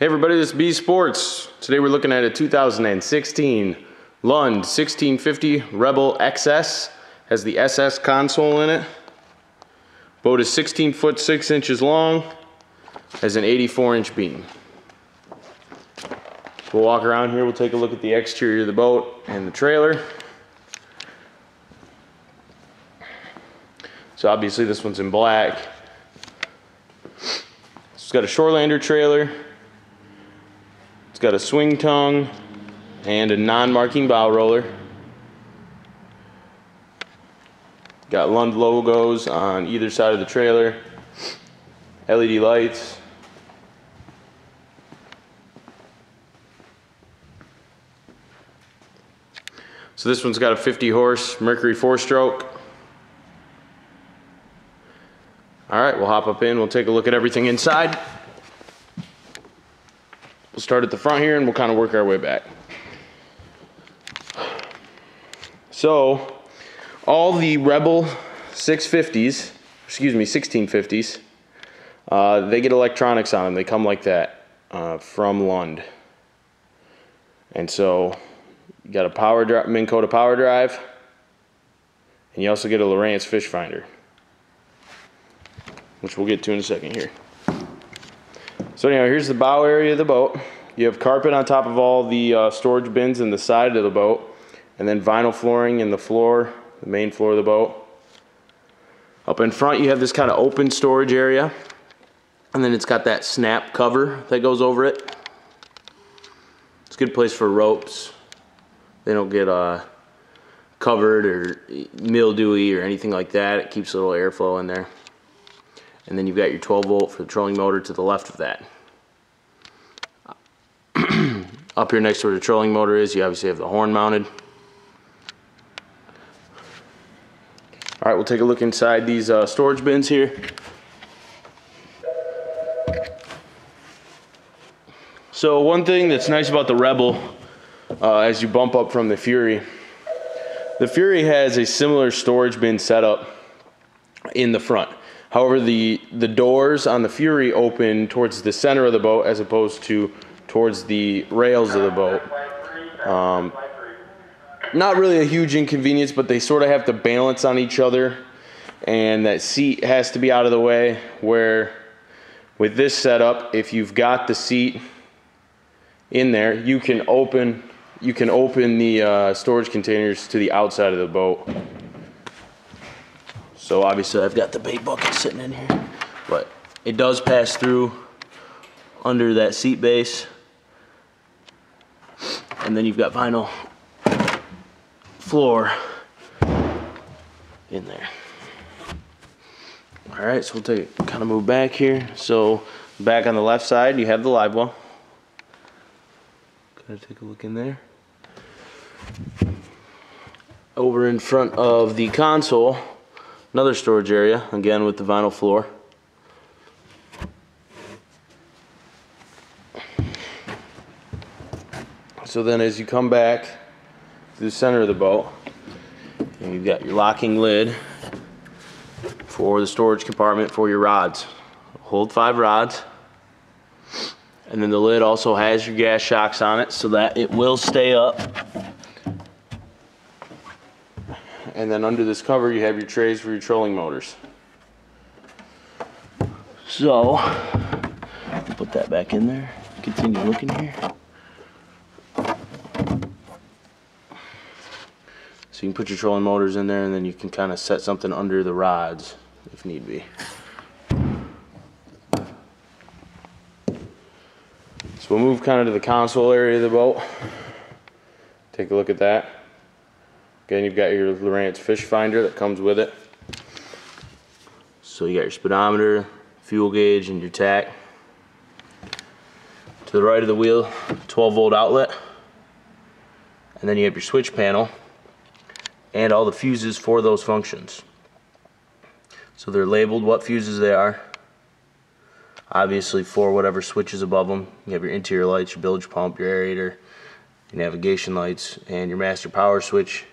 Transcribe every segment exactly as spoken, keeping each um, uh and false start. Hey everybody, this is Bee's Sports. Today we're looking at a two thousand sixteen Lund sixteen fifty Rebel X S. Has the S S console in it. Boat is sixteen foot six inches long. Has an eighty-four inch beam. We'll walk around here, we'll take a look at the exterior of the boat and the trailer. So obviously this one's in black. It's got a Shorelander trailer. It's got a swing tongue and a non-marking bow roller. Got Lund logos on either side of the trailer. L E D lights. So this one's got a fifty horse Mercury four stroke. All right, we'll hop up in, we'll take a look at everything inside. We'll start at the front here and we'll kind of work our way back. So, all the Rebel six fifties, excuse me, sixteen fifties, uh, they get electronics on them. They come like that uh, from Lund. And so, you got a power drive, Minn Kota power drive, and you also get a Lowrance fish finder, which we'll get to in a second here. So anyhow, here's the bow area of the boat. You have carpet on top of all the uh, storage bins in the side of the boat, and then vinyl flooring in the floor, the main floor of the boat. Up in front you have this kind of open storage area, and then it's got that snap cover that goes over it. It's a good place for ropes. They don't get uh, covered or mildewy or anything like that. It keeps a little airflow in there. And then you've got your twelve volt for the trolling motor to the left of that. Up here next to where the trolling motor is, you obviously have the horn mounted. All right, we'll take a look inside these uh, storage bins here. So one thing that's nice about the Rebel, uh, as you bump up from the Fury, the Fury has a similar storage bin setup in the front. However, the, the doors on the Fury open towards the center of the boat as opposed to towards the rails of the boat. Um, not really a huge inconvenience, but they sort of have to balance on each other, and that seat has to be out of the way, where with this setup, if you've got the seat in there, you can open, you can open the uh, storage containers to the outside of the boat. So obviously I've got the bait bucket sitting in here, but it does pass through under that seat base. And then you've got vinyl floor in there. All right, so we'll take kind of move back here. So back on the left side, you have the live well. Gotta take a look in there. Over in front of the console, another storage area, again with the vinyl floor. So then as you come back to the center of the boat, and you've got your locking lid for the storage compartment for your rods. Hold five rods. And then the lid also has your gas shocks on it so that it will stay up. And then under this cover you have your trays for your trolling motors. So, put that back in there, continue looking here. So you can put your trolling motors in there, and then you can kind of set something under the rods if need be. So we'll move kind of to the console area of the boat. Take a look at that. Again, you've got your Lowrance fish finder that comes with it. So you got your speedometer, fuel gauge, and your tack. To the right of the wheel, twelve volt outlet. And then you have your switch panel and all the fuses for those functions. So they're labeled what fuses they are. Obviously for whatever switch is above them. You have your interior lights, your bilge pump, your aerator, your navigation lights, and your master power switch.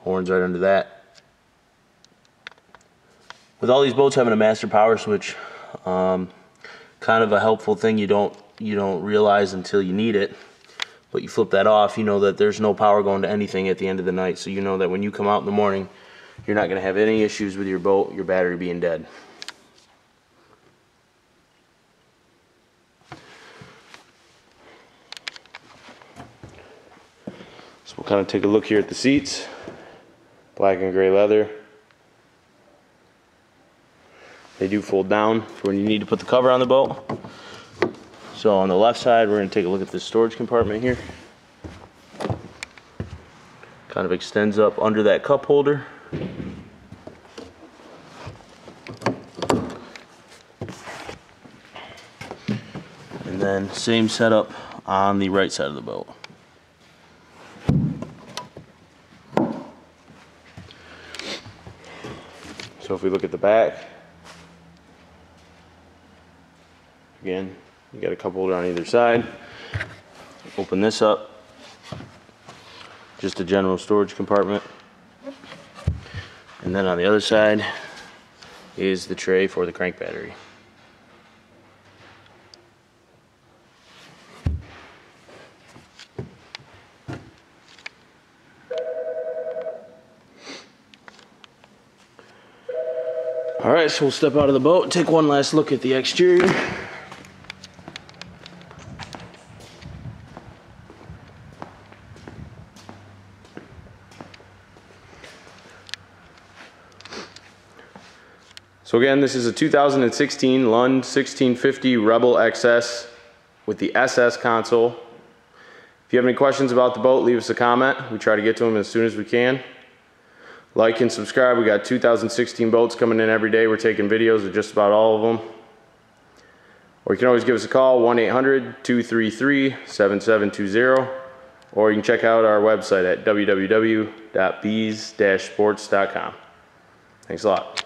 Horns right under that. With all these boats having a master power switch, um, kind of a helpful thing you don't you don't realize until you need it. But you flip that off, you know that there's no power going to anything at the end of the night. So you know that when you come out in the morning, you're not going to have any issues with your boat, your battery being dead. So we'll kind of take a look here at the seats. Black and gray leather. They do fold down for when you need to put the cover on the boat. So on the left side, we're going to take a look at this storage compartment here. Kind of extends up under that cup holder. And then same setup on the right side of the boat. So if we look at the back, again, you got a cup holder on either side. Open this up. Just a general storage compartment. And then on the other side is the tray for the crank battery. All right, so we'll step out of the boat and take one last look at the exterior. So again, this is a two thousand sixteen Lund sixteen fifty Rebel X S with the S S console. If you have any questions about the boat, leave us a comment. We try to get to them as soon as we can. Like and subscribe. We got two thousand sixteen boats coming in every day. We're taking videos of just about all of them. Or you can always give us a call, one eight hundred, two three three, seven seven two zero. Or you can check out our website at w w w dot bees dash sports dot com. Thanks a lot.